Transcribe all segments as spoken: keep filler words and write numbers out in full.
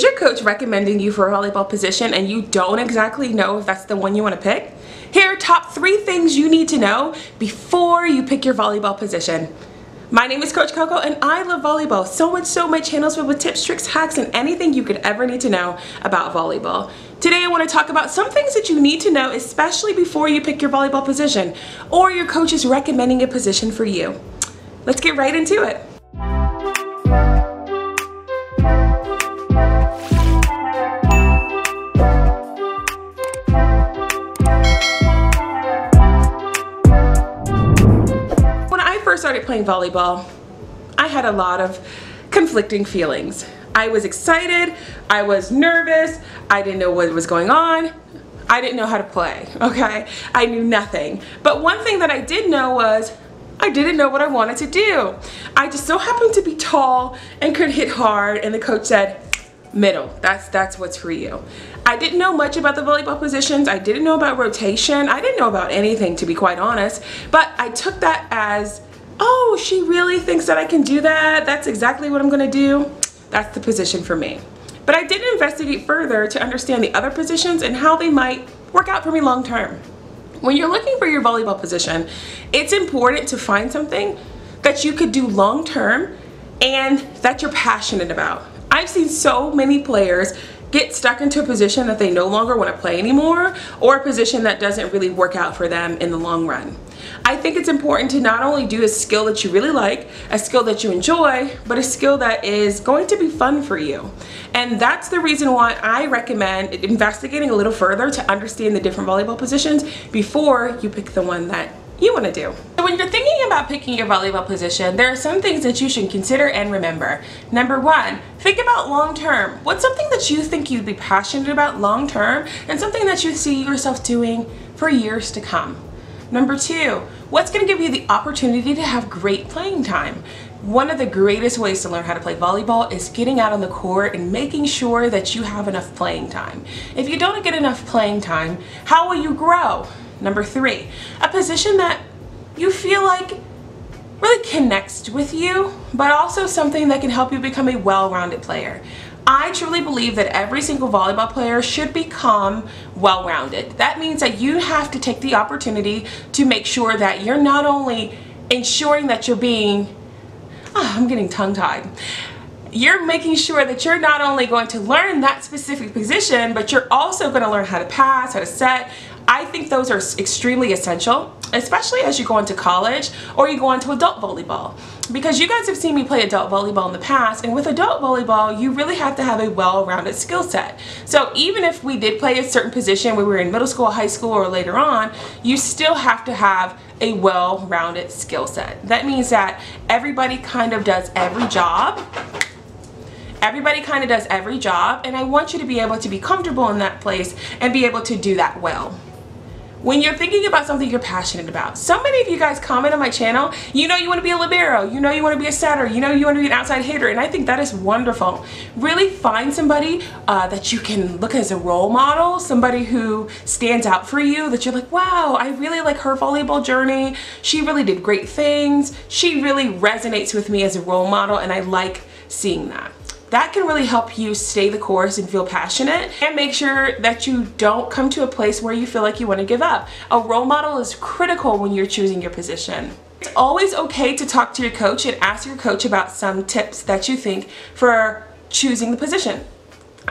Is your coach recommending you for a volleyball position and you don't exactly know if that's the one you want to pick? Here are top three things you need to know before you pick your volleyball position. My name is Coach Coco and I love volleyball so much so my channel is filled with tips, tricks, hacks, and anything you could ever need to know about volleyball. Today I want to talk about some things that you need to know especially before you pick your volleyball position or your coach is recommending a position for you. Let's get right into it. Started playing volleyball, I had a lot of conflicting feelings. I was excited, I was nervous, I didn't know what was going on, I didn't know how to play, okay? I knew nothing. But one thing that I did know was I didn't know what I wanted to do. I just so happened to be tall and could hit hard, and the coach said, middle, that's that's what's for you. I didn't know much about the volleyball positions. I didn't know about rotation. I didn't know about anything, to be quite honest, but I took that as, oh, she really thinks that I can do that. That's exactly what I'm gonna do. That's the position for me. But I did investigate further to understand the other positions and how they might work out for me long term. When you're looking for your volleyball position, it's important to find something that you could do long term and that you're passionate about. I've seen so many players get stuck into a position that they no longer want to play anymore, or a position that doesn't really work out for them in the long run. I think it's important to not only do a skill that you really like, a skill that you enjoy, but a skill that is going to be fun for you. And that's the reason why I recommend investigating a little further to understand the different volleyball positions before you pick the one that you want to do. So when you're thinking about picking your volleyball position, there are some things that you should consider and remember. Number one, think about long term. What's something that you think you'd be passionate about long term and something that you see yourself doing for years to come? Number two, what's going to give you the opportunity to have great playing time? One of the greatest ways to learn how to play volleyball is getting out on the court and making sure that you have enough playing time. If you don't get enough playing time, how will you grow? Number three, a position that you feel like really connects with you, but also something that can help you become a well-rounded player. I truly believe that every single volleyball player should become well-rounded. That means that you have to take the opportunity to make sure that you're not only ensuring that you're being, oh, I'm getting tongue-tied. You're making sure that you're not only going to learn that specific position, but you're also going to learn how to pass, how to set. I think those are extremely essential, especially as you go into college or you go into adult volleyball. Because you guys have seen me play adult volleyball in the past, and with adult volleyball, you really have to have a well-rounded skill set. So even if we did play a certain position when we were in middle school, high school, or later on, you still have to have a well-rounded skill set. That means that everybody kind of does every job. Everybody kind of does every job, and I want you to be able to be comfortable in that place and be able to do that well. When you're thinking about something you're passionate about, so many of you guys comment on my channel, you know you want to be a libero, you know you want to be a setter, you know you want to be an outside hitter, and I think that is wonderful. Really find somebody uh, that you can look as a role model, somebody who stands out for you, that you're like, wow, I really like her volleyball journey, she really did great things, she really resonates with me as a role model, and I like seeing that. That can really help you stay the course and feel passionate and make sure that you don't come to a place where you feel like you want to give up. A role model is critical when you're choosing your position. It's always okay to talk to your coach and ask your coach about some tips that you think for choosing the position.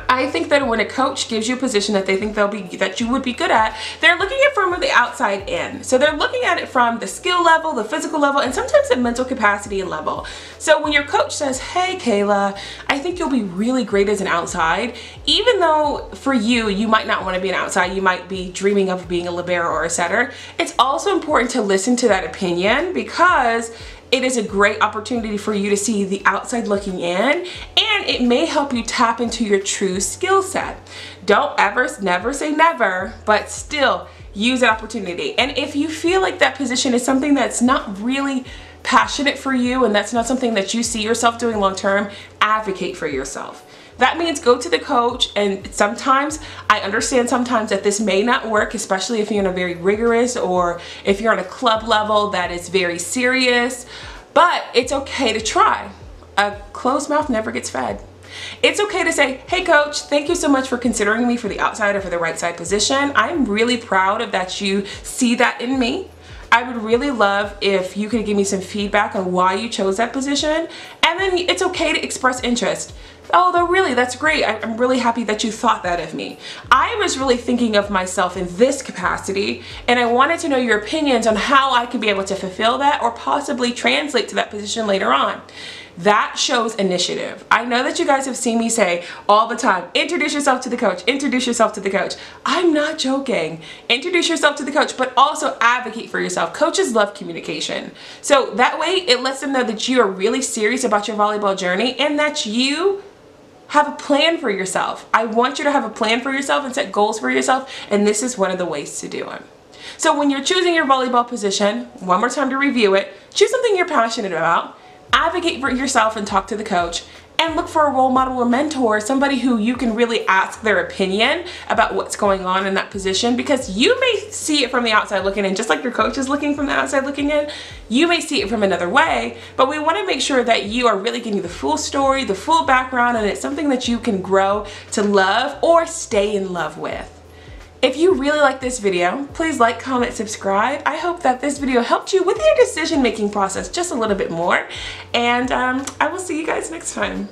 I think that when a coach gives you a position that they think they'll be that you would be good at, they're looking at it from the outside in. So they're looking at it from the skill level, the physical level, and sometimes the mental capacity and level. So when your coach says, hey Kayla, I think you'll be really great as an outside, even though for you, you might not want to be an outside, you might be dreaming of being a libero or a setter, it's also important to listen to that opinion because it is a great opportunity for you to see the outside looking in, and it may help you tap into your true skill set. Don't ever, never say never, but still use that opportunity. And if you feel like that position is something that's not really passionate for you and that's not something that you see yourself doing long term, advocate for yourself. That means go to the coach, and sometimes, I understand sometimes that this may not work, especially if you're in a very rigorous or if you're on a club level that is very serious, but it's okay to try. A closed mouth never gets fed. It's okay to say, hey coach, thank you so much for considering me for the outside or for the right side position. I'm really proud of that you see that in me. I would really love if you could give me some feedback on why you chose that position. And then it's okay to express interest. Although really, that's great. I'm really happy that you thought that of me. I was really thinking of myself in this capacity, and I wanted to know your opinions on how I could be able to fulfill that or possibly translate to that position later on. That shows initiative. I know that you guys have seen me say all the time, introduce yourself to the coach, introduce yourself to the coach. I'm not joking. Introduce yourself to the coach, but also advocate for yourself. Coaches love communication. So that way it lets them know that you are really serious about your volleyball journey and that you have a plan for yourself. I want you to have a plan for yourself and set goals for yourself, and this is one of the ways to do it. So when you're choosing your volleyball position, one more time to review it, choose something you're passionate about, advocate for yourself and talk to the coach, and look for a role model or mentor, somebody who you can really ask their opinion about what's going on in that position, because you may see it from the outside looking in, just like your coach is looking from the outside looking in, you may see it from another way, but we want to make sure that you are really getting the full story, the full background, and it's something that you can grow to love or stay in love with. If you really like this video, please like, comment, subscribe. I hope that this video helped you with your decision-making process just a little bit more, and um, I will see you guys next time.